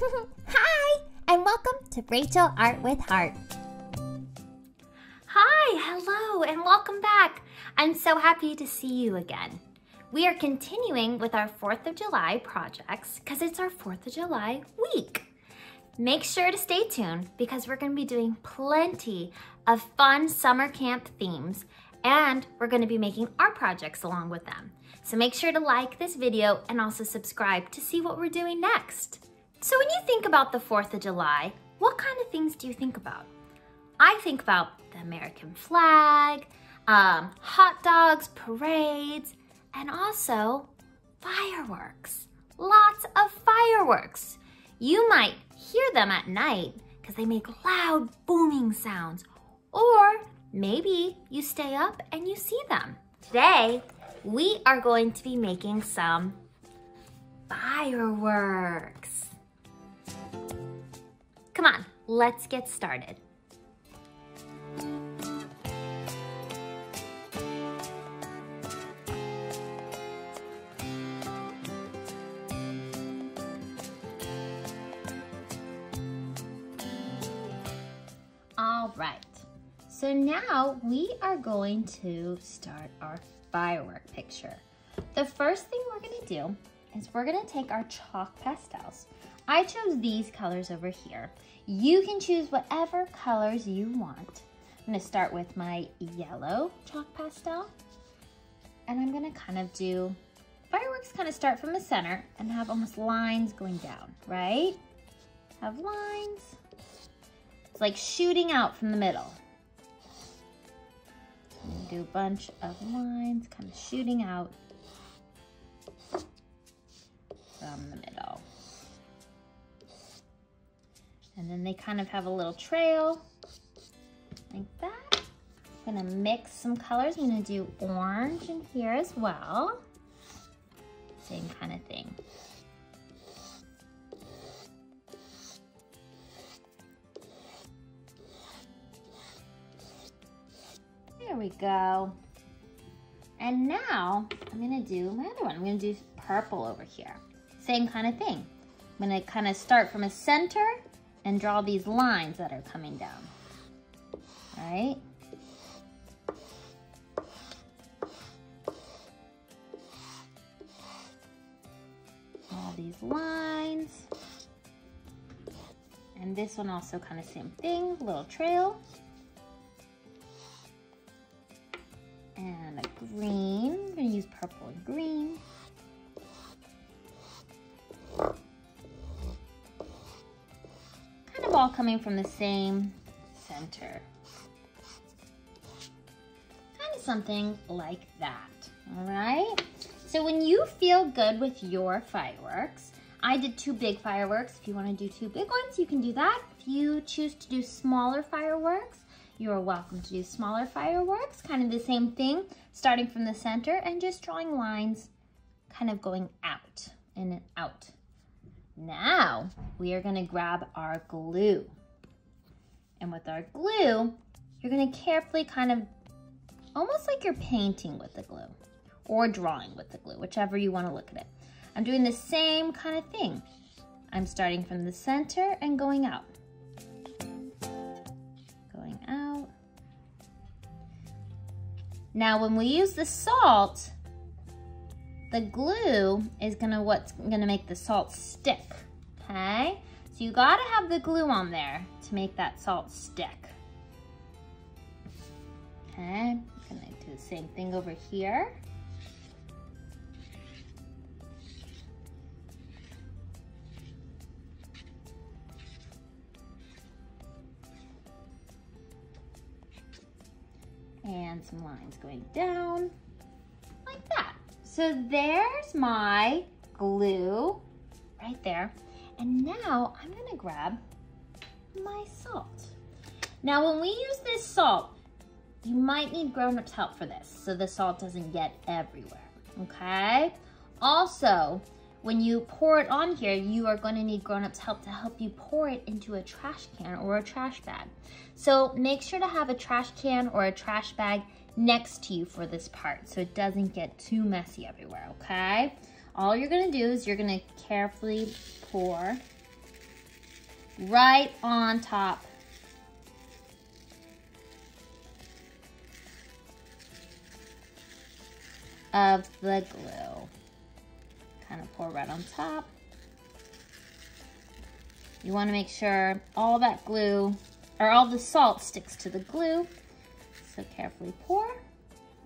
Hi, and welcome to Rachel Art with Heart. Hi, hello, and welcome back. I'm so happy to see you again. We are continuing with our 4th of July projects because it's our 4th of July week. Make sure to stay tuned because we're going to be doing plenty of fun summer camp themes, and we're going to be making our projects along with them. So make sure to like this video and also subscribe to see what we're doing next. So when you think about the 4th of July, what kind of things do you think about? I think about the American flag, hot dogs, parades, and also fireworks. Lots of fireworks. You might hear them at night because they make loud booming sounds, or maybe you stay up and you see them. Today, we are going to be making some fireworks. Come on, let's get started. All right, so now we are going to start our firework picture. The first thing we're gonna do is we're gonna take our chalk pastels. I chose these colors over here. You can choose whatever colors you want. I'm gonna start with my yellow chalk pastel, and I'm gonna kind of do, fireworks kind of start from the center and have almost lines going down, right? Have lines. Like shooting out from the middle. Do a bunch of lines kind of shooting out from the middle. And then they kind of have a little trail like that. I'm gonna mix some colors. I'm gonna do orange in here as well. Same kind of thing. There we go. And now I'm gonna do my other one. I'm gonna do purple over here. Same kind of thing. I'm gonna kind of start from a center and draw these lines that are coming down. Right? All these lines. And this one also kind of same thing, little trail. And a green, I'm gonna use purple and green. Kind of all coming from the same center. Kind of something like that, all right? So when you feel good with your fireworks, I did 2 big fireworks. If you wanna do 2 big ones, you can do that. If you choose to do smaller fireworks, you are welcome to do smaller fireworks, kind of the same thing, starting from the center and just drawing lines, kind of going out in and out. Now, we are gonna grab our glue. And with our glue, you're gonna carefully kind of, almost like you're painting with the glue or drawing with the glue, whichever you wanna look at it. I'm doing the same kind of thing. I'm starting from the center and going out. Now, when we use the salt, the glue is what's gonna make the salt stick, okay? So you gotta have the glue on there to make that salt stick. Okay, I'm gonna do the same thing over here. And some lines going down like that. So there's my glue right there. And now I'm gonna grab my salt. Now when we use this salt, you might need grown-ups help for this so the salt doesn't get everywhere, okay? Also, when you pour it on here, you are gonna need grown-ups help to help you pour it into a trash can or a trash bag. So make sure to have a trash can or a trash bag next to you for this part so it doesn't get too messy everywhere, okay? All you're gonna do is you're gonna carefully pour right on top. Of the glue. Kind of pour right on top. You want to make sure all that glue, or all the salt sticks to the glue. So carefully pour.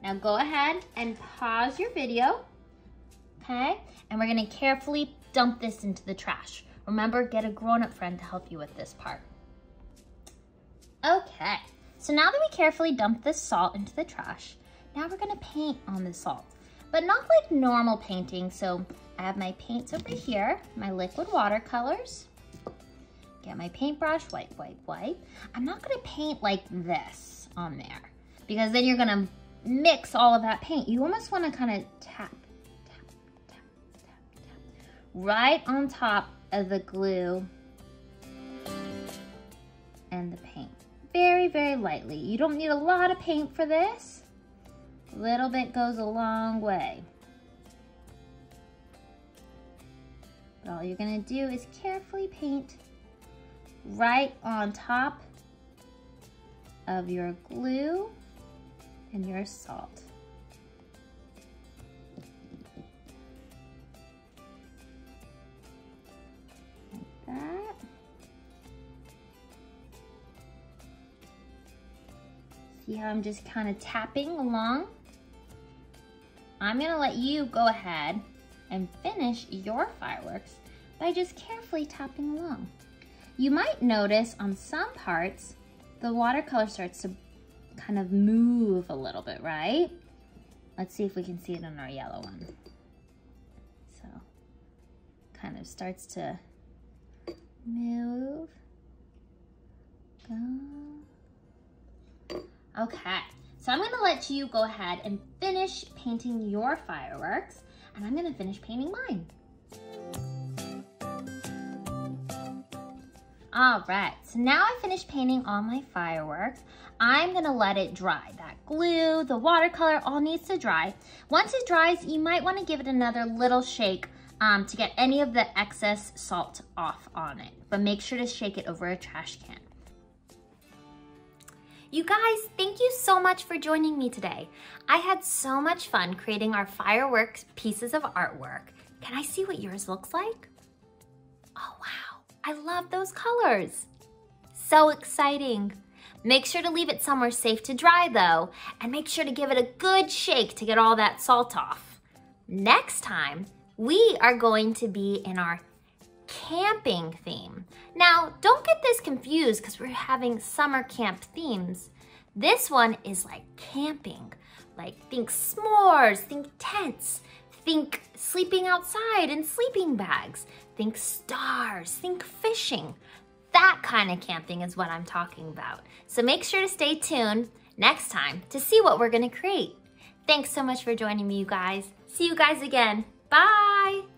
Now go ahead and pause your video, okay? And we're gonna carefully dump this into the trash. Remember, get a grown-up friend to help you with this part. Okay, so now that we carefully dumped this salt into the trash, now we're gonna paint on the salt, but not like normal painting. So I have my paints over here, my liquid watercolors. Get my paintbrush, wipe, wipe, wipe. I'm not gonna paint like this on there because then you're gonna mix all of that paint. You almost wanna kinda tap, tap, tap, tap, tap, right on top of the glue and the paint. Very, very lightly. You don't need a lot of paint for this. A little bit goes a long way. But all you're gonna do is carefully paint right on top of your glue and your salt. Like that. See how I'm just kind of tapping along? I'm gonna let you go ahead and finish your fireworks by just carefully tapping along. You might notice on some parts, the watercolor starts to kind of move a little bit, right? Let's see if we can see it on our yellow one. So, kind of starts to move. Go. Okay, so I'm gonna let you go ahead and finish painting your fireworks, and I'm gonna finish painting mine. All right, so now I finished painting all my fireworks. I'm gonna let it dry. That glue, the watercolor, all needs to dry. Once it dries, you might wanna give it another little shake to get any of the excess salt off on it, but make sure to shake it over a trash can. You guys, thank you so much for joining me today. I had so much fun creating our fireworks pieces of artwork. Can I see what yours looks like? Oh, wow. I love those colors. So exciting. Make sure to leave it somewhere safe to dry though, and make sure to give it a good shake to get all that salt off. Next time, we are going to be in our camping theme. Now, don't get this confused because we're having summer camp themes. This one is like camping, like think s'mores, think tents, think sleeping outside in sleeping bags. Think stars, think fishing. That kind of camping is what I'm talking about. So make sure to stay tuned next time to see what we're gonna create. Thanks so much for joining me, you guys. See you guys again. Bye.